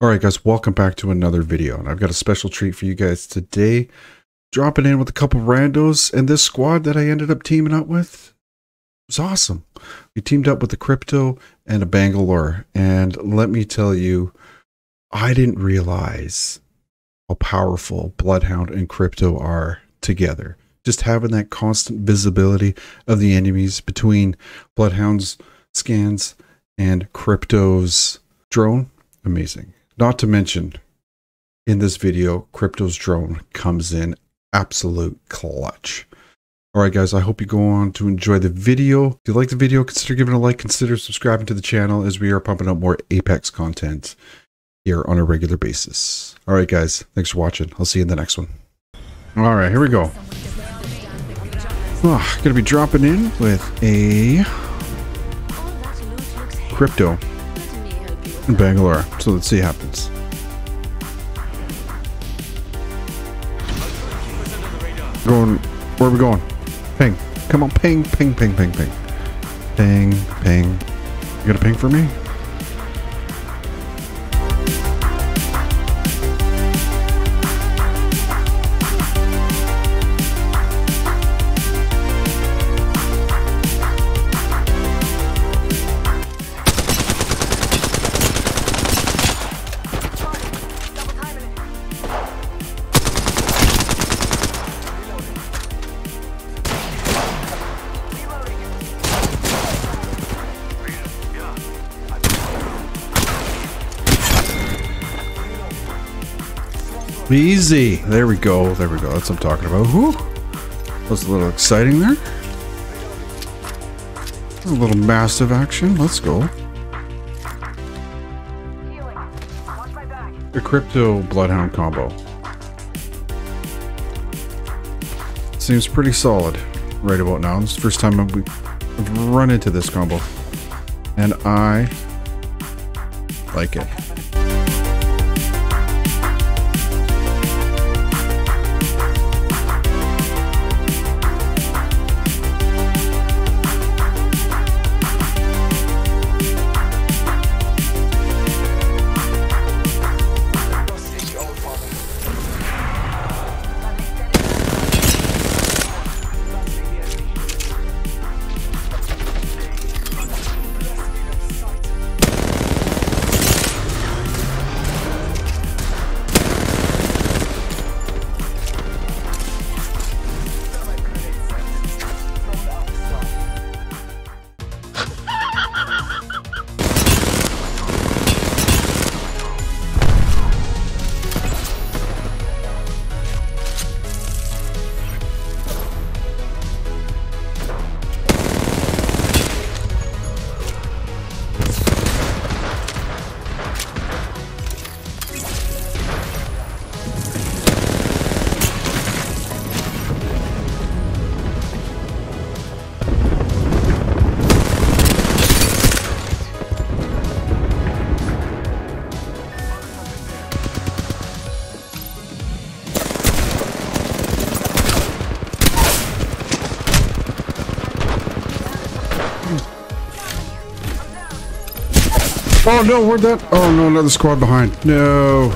Alright guys, welcome back to another video, and I've got a special treat for you guys today. Dropping in with a couple randos, and this squad that I ended up teaming up with was awesome. We teamed up with a Crypto and a Bangalore, and let me tell you, I didn't realize how powerful Bloodhound and Crypto are together. Just having that constant visibility of the enemies between Bloodhound's scans and Crypto's drone, amazing. Not to mention, in this video, Crypto's drone comes in absolute clutch. All right, guys, I hope you go on to enjoy the video. If you like the video, consider giving a like, consider subscribing to the channel as we are pumping up more Apex content here on a regular basis. All right, guys, thanks for watching. I'll see you in the next one. All right, here we go. Oh, gonna be dropping in with a Crypto in Bangalore, so let's see what happens. Going, where are we going? Ping, come on, ping, ping, ping, ping, ping. Ping, ping. You got a ping for me? Easy. There we go. There we go. That's what I'm talking about. Whoo. That was a little exciting there. A little massive action. Let's go. The Crypto Bloodhound combo. Seems pretty solid right about now. It's the first time I've run into this combo. And I like it. Oh no, where'd that? Oh no, another squad behind. No.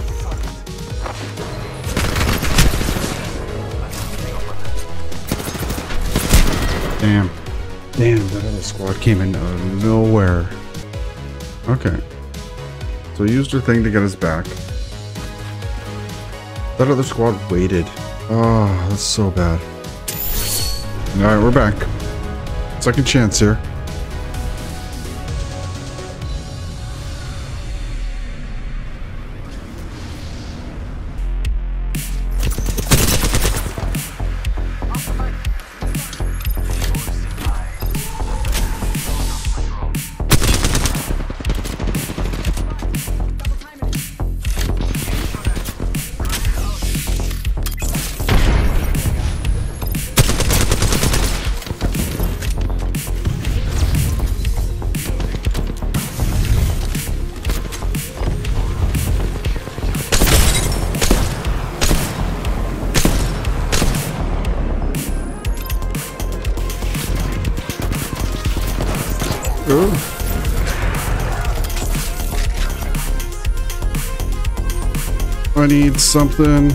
Damn. Damn, that other squad came in out of nowhere. Okay. So he used her thing to get us back. That other squad waited. Oh, that's so bad. Alright, we're back. Second chance here. Ooh. I need something.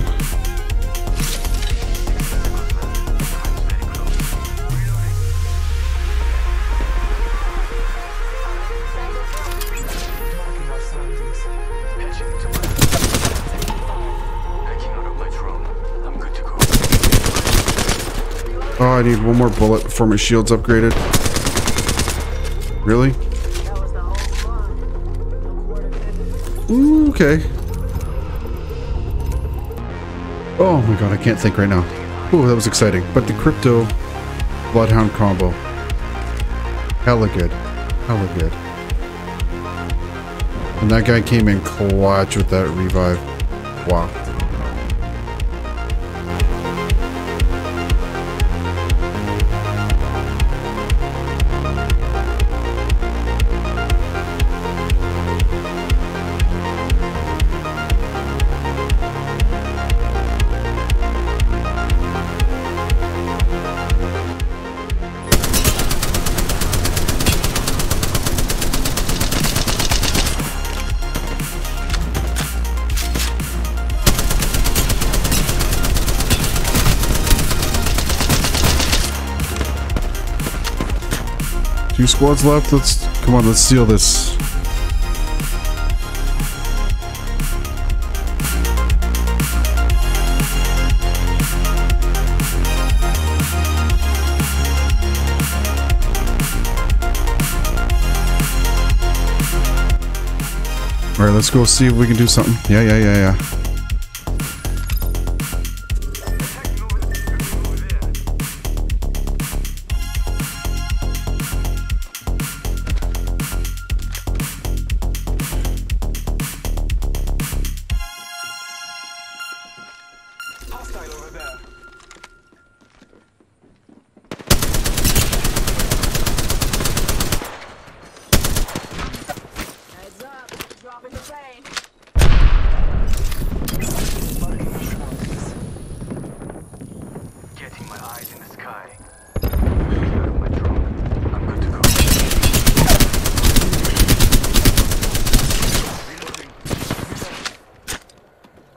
Oh, I need one more bullet before my shield's upgraded. Really? Ooh, okay. Oh my god, I can't think right now. Ooh, that was exciting. But the Crypto Bloodhound combo. Hella good. Hella good. And that guy came in clutch with that revive. Wow. Two squads left. Let's come on. Let's seal this. All right, let's go see if we can do something. Yeah.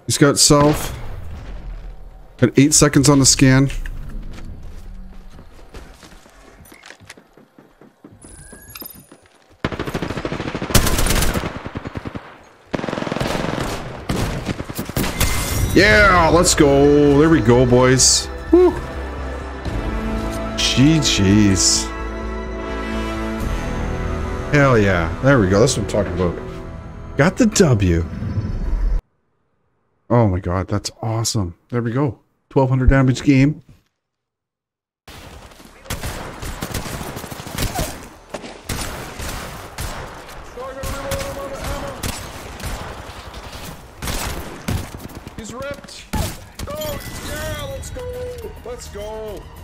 He's got self. Got 8 seconds on the scan. Yeah, let's go. There we go, boys. Woo. GG's. Hell yeah. There we go. That's what I'm talking about. Got the W. Oh my god, that's awesome. There we go. 1200 damage game. He's ripped. Oh yeah, let's go. Let's go.